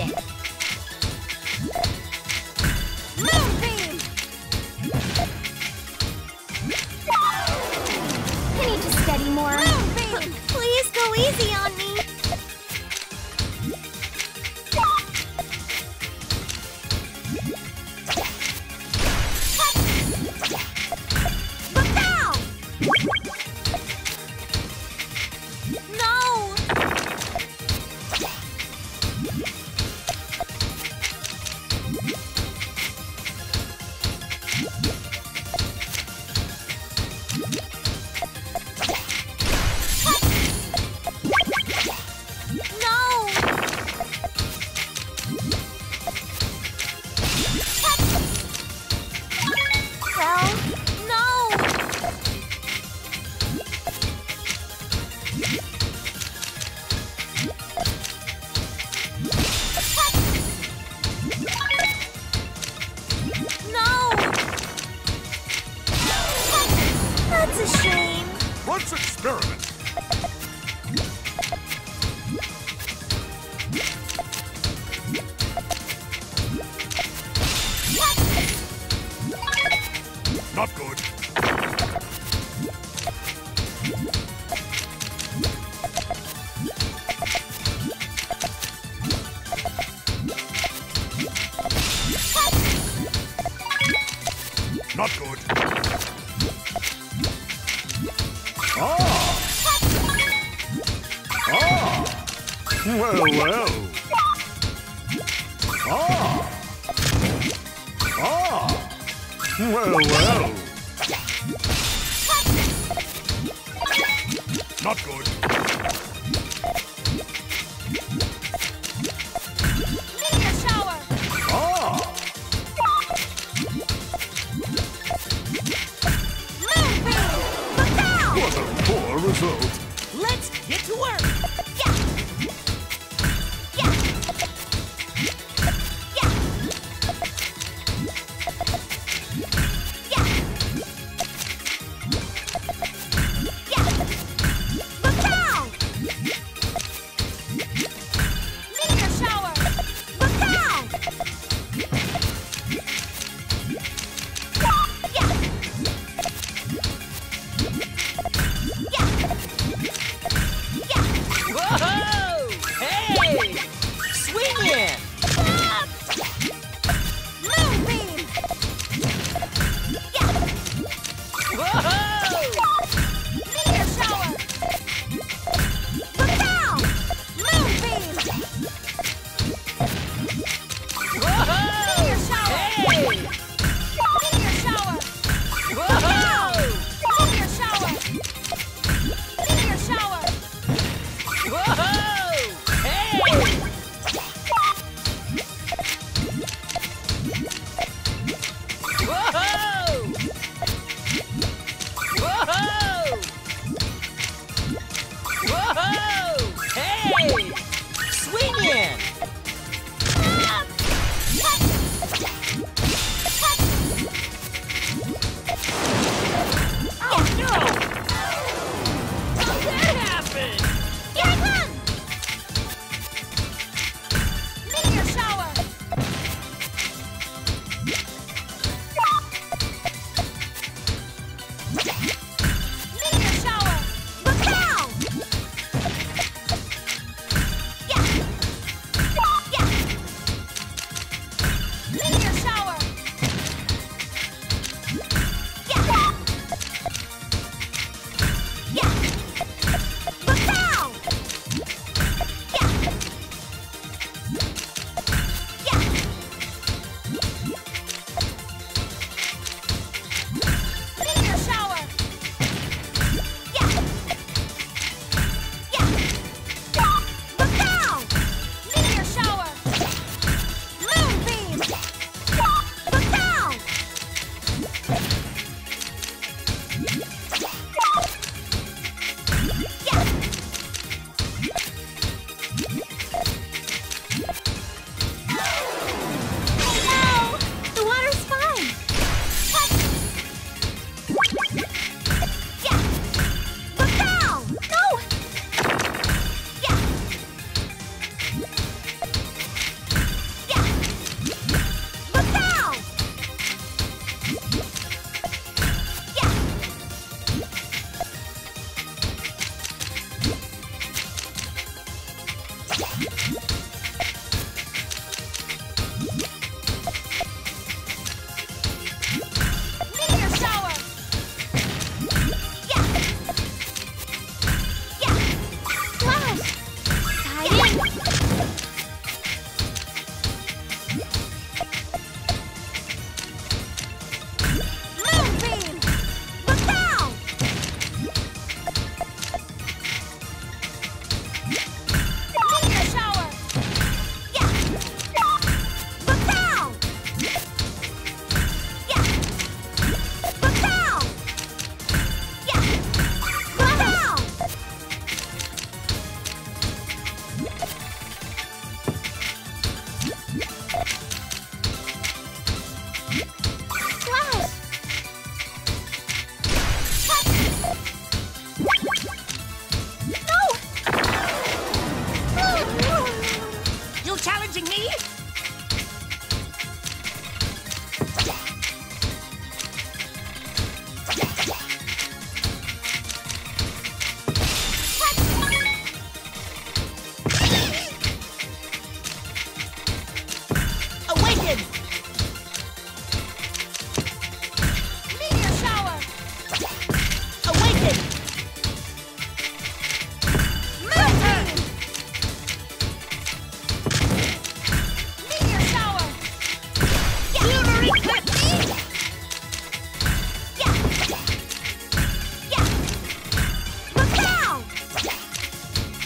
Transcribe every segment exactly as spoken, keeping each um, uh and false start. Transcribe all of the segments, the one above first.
Magic! Moonbeam! I need to study more. Moonbeam! Please go easy on me! Swing it! Cannon! Meteor shower! Awaken! Mountain! Meteor shower! Yeah. Lunar eclipse! Yeah! Yeah! Look out! Awaken! Yeah.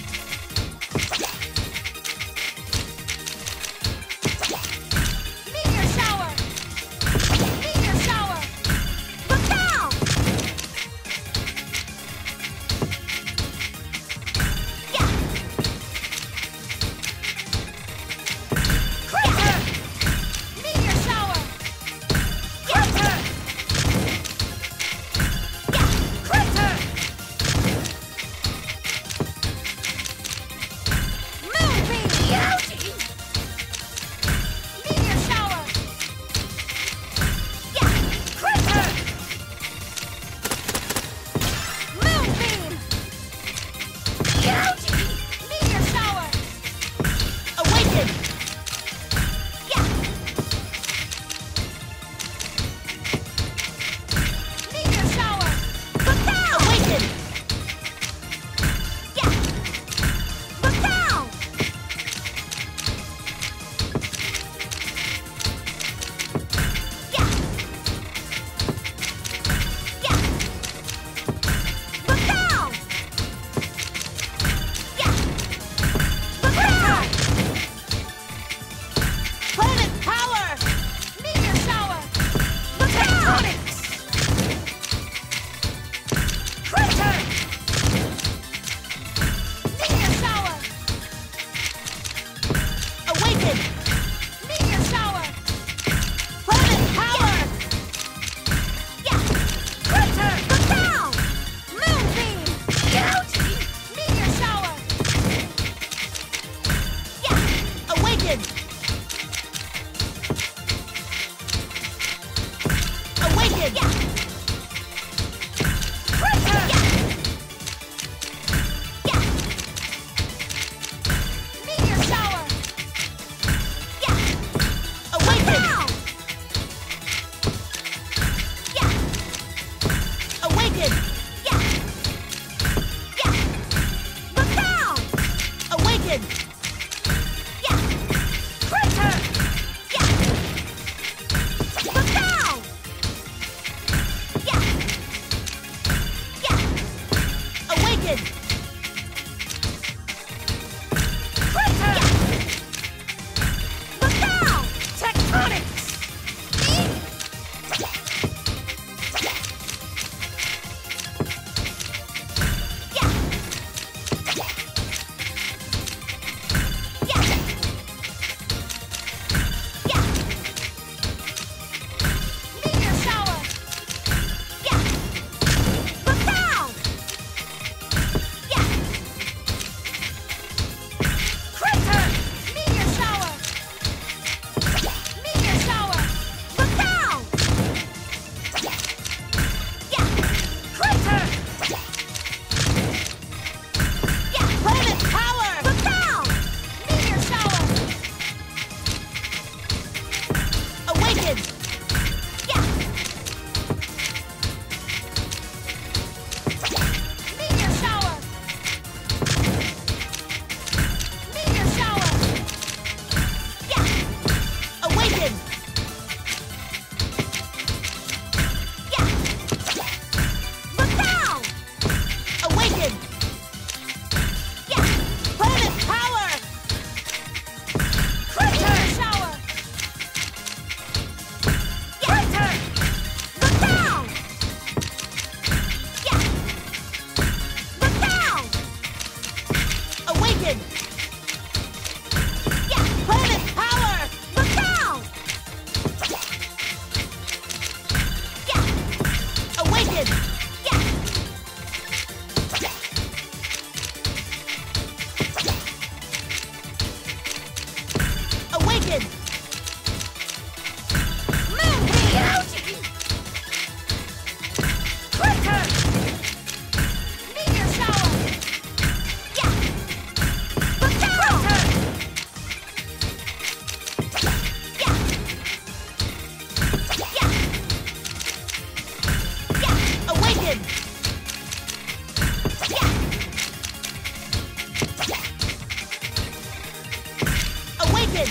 open!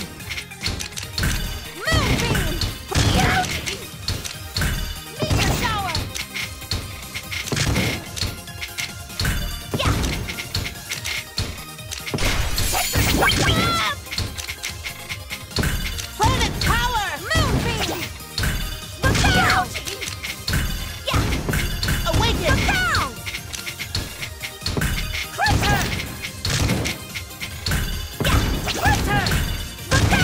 Moonbeam! Out! Meteor shower! Yeah! Up! Planet power! Moonbeam! Look out! Yeah! Awaken! Look out! Crater! Yeah! Crater! Look out!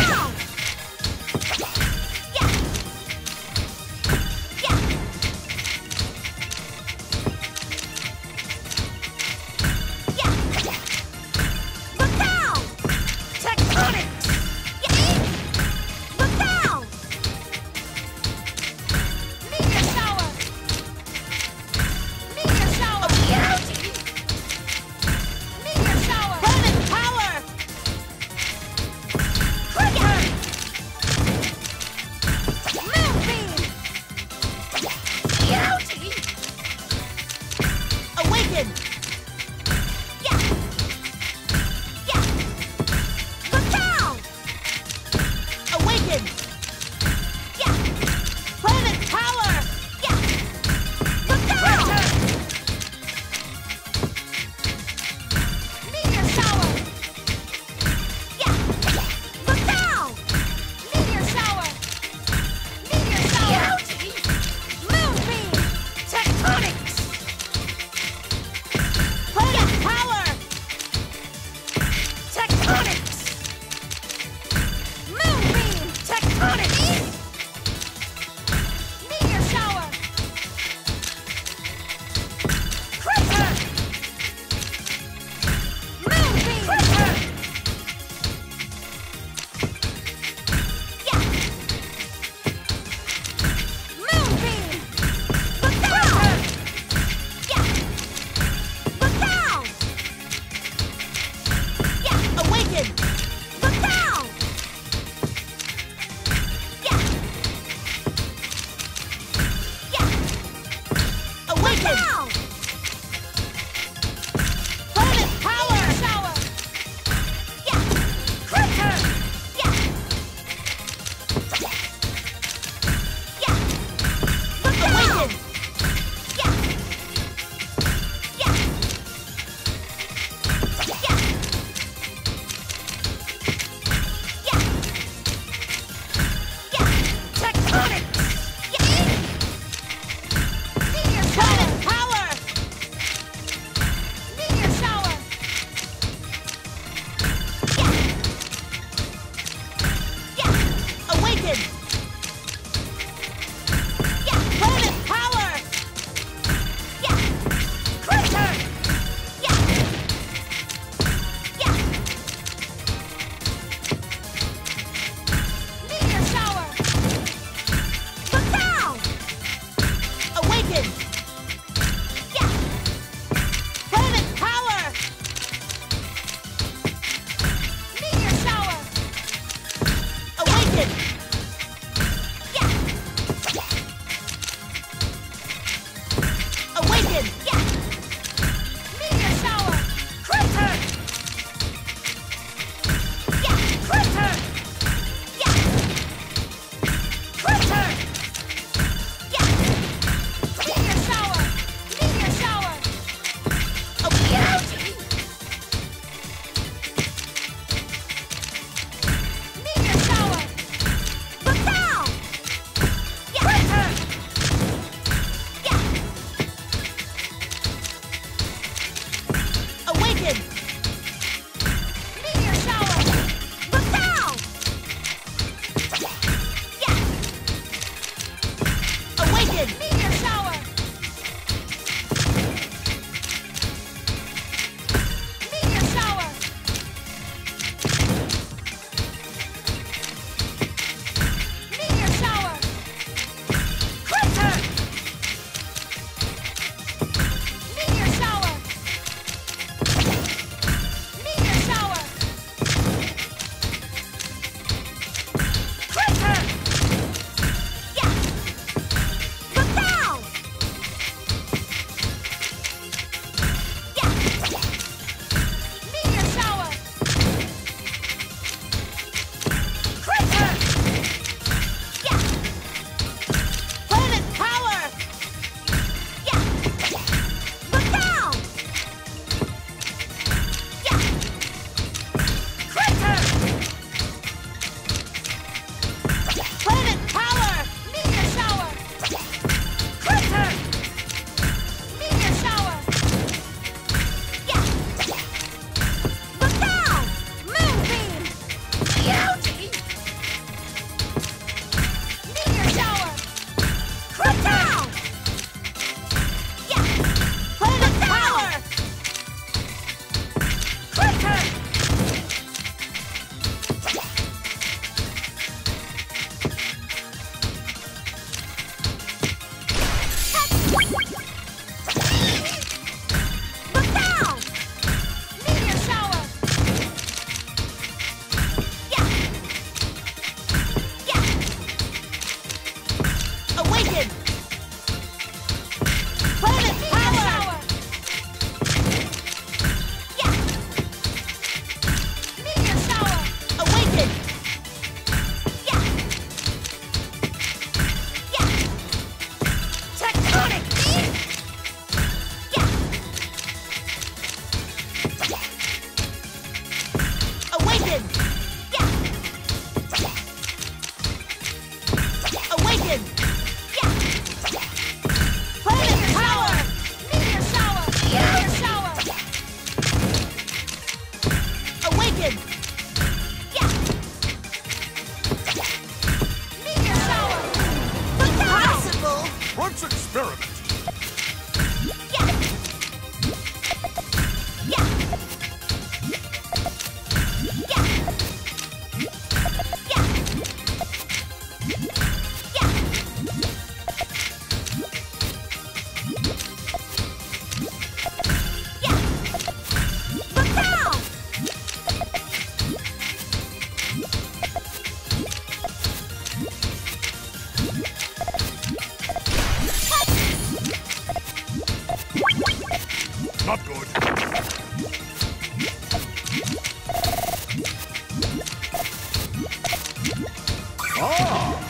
Oh!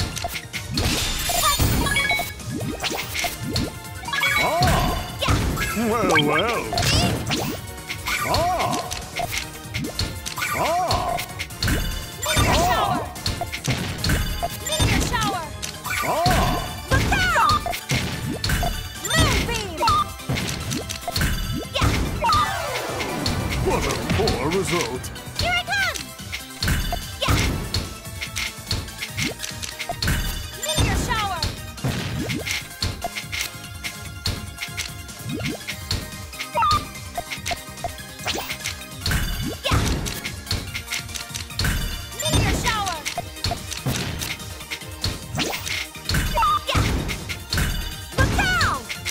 Oh! Well, well! Oh! Oh! Result. Here I come! Yeah! Meteor shower! Yeah! Meteor shower! Yeah! Look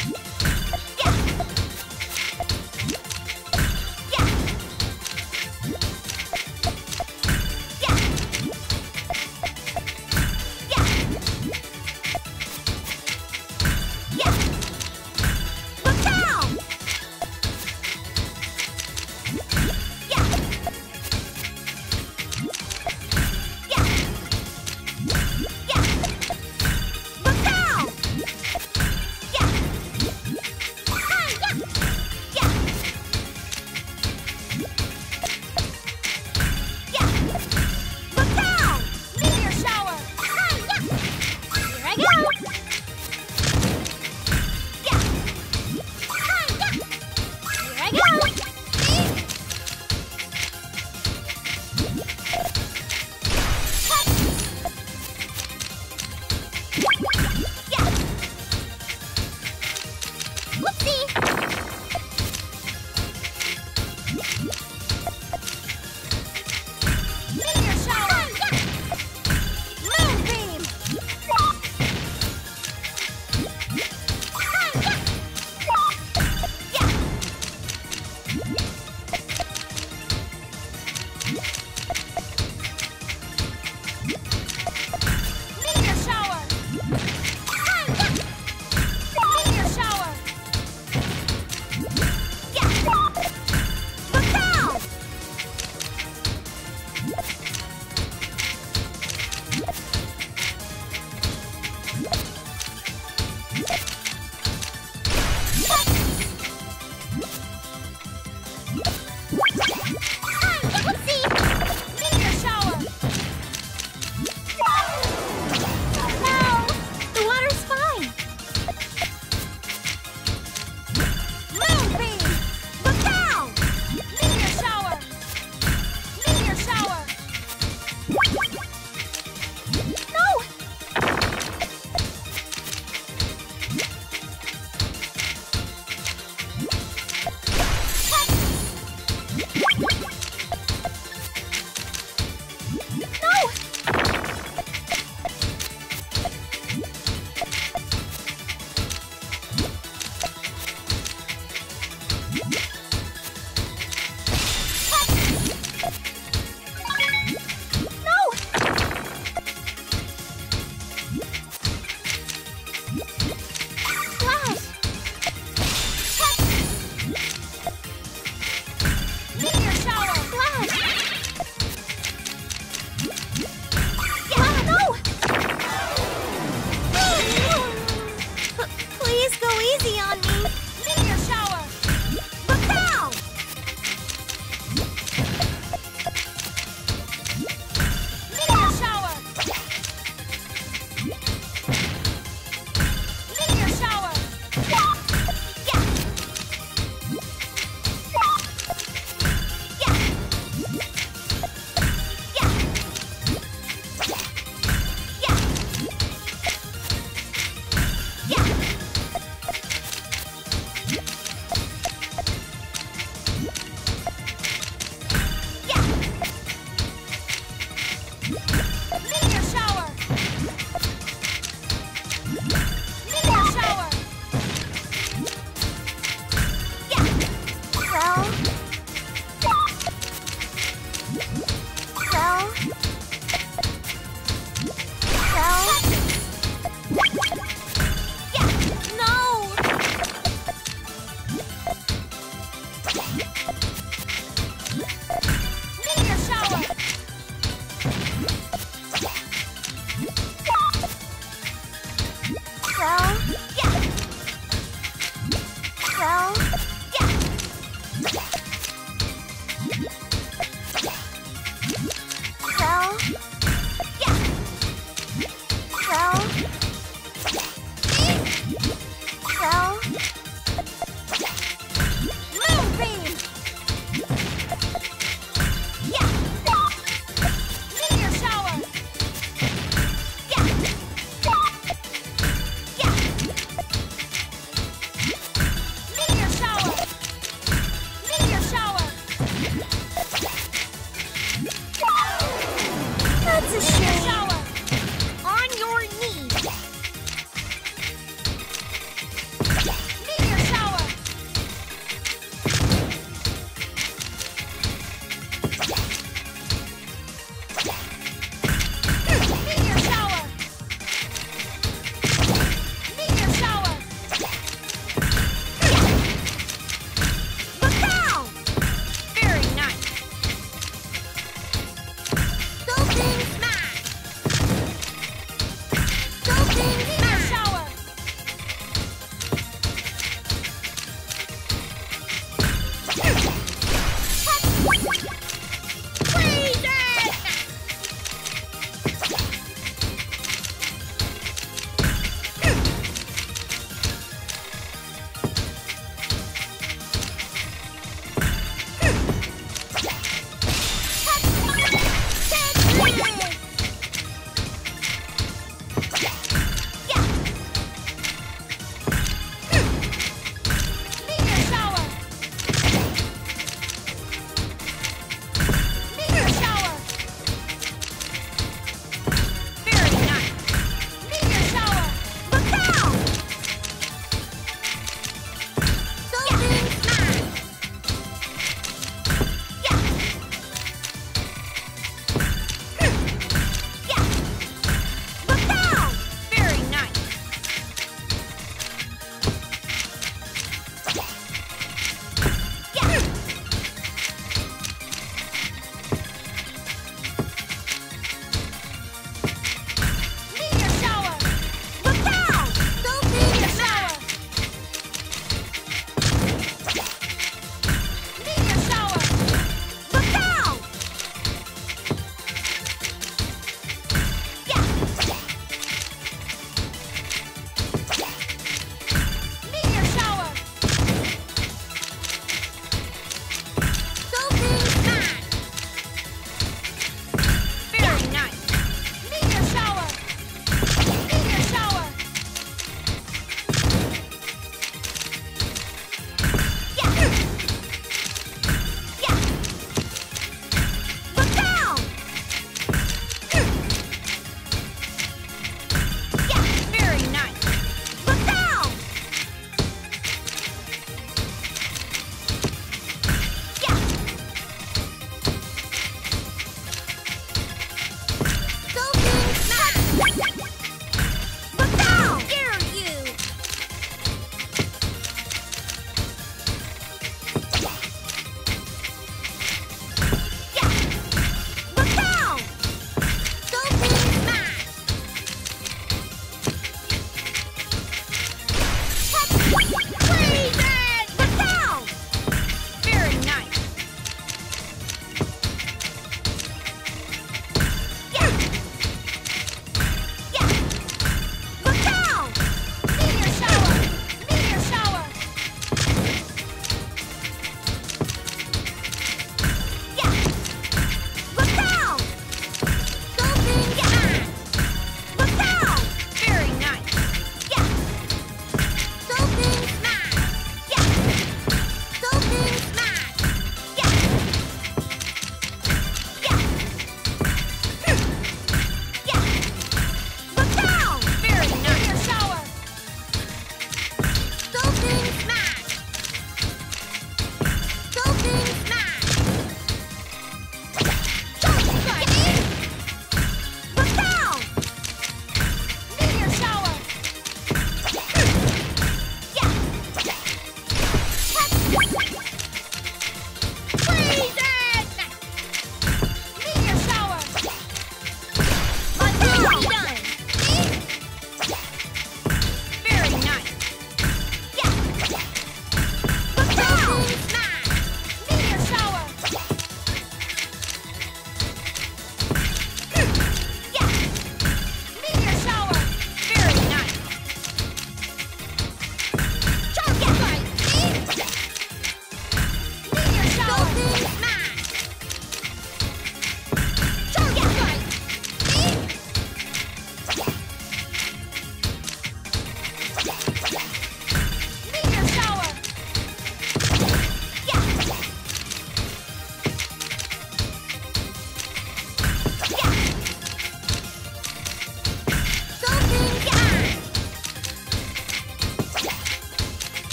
down! Yeah! Meteor shower!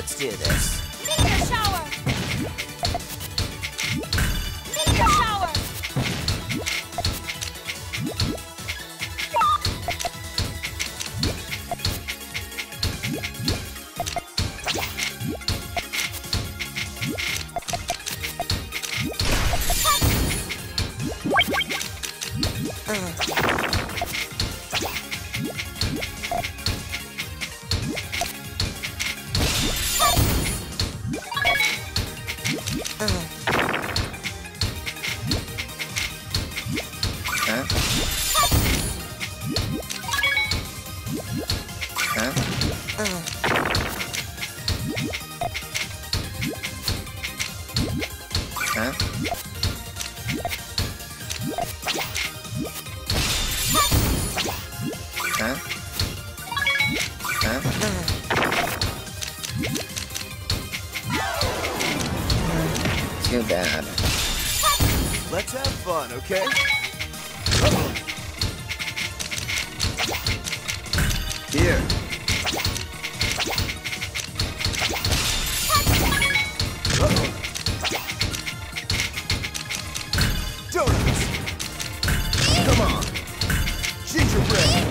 Let's do this. Meteor shower! Meteor shower! Too bad. Let's have fun, okay? Come on. Here. Uh-oh. Donuts. Come on. Gingerbread.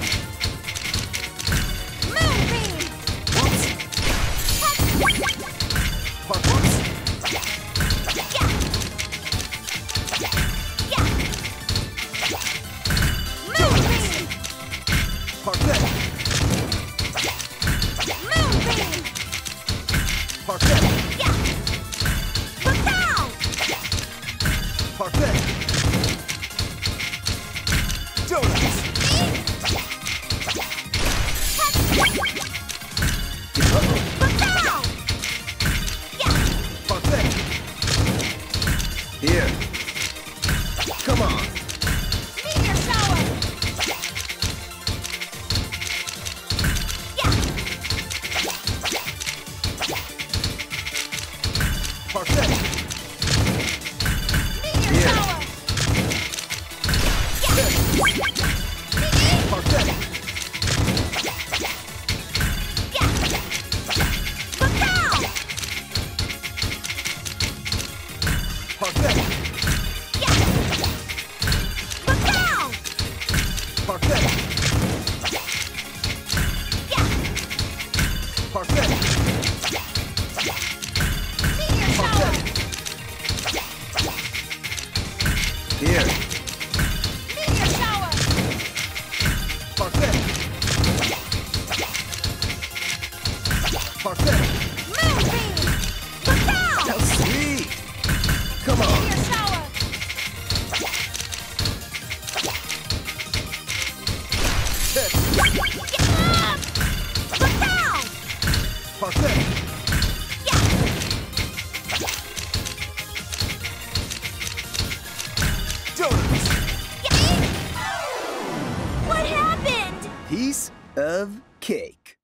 Piece of cake.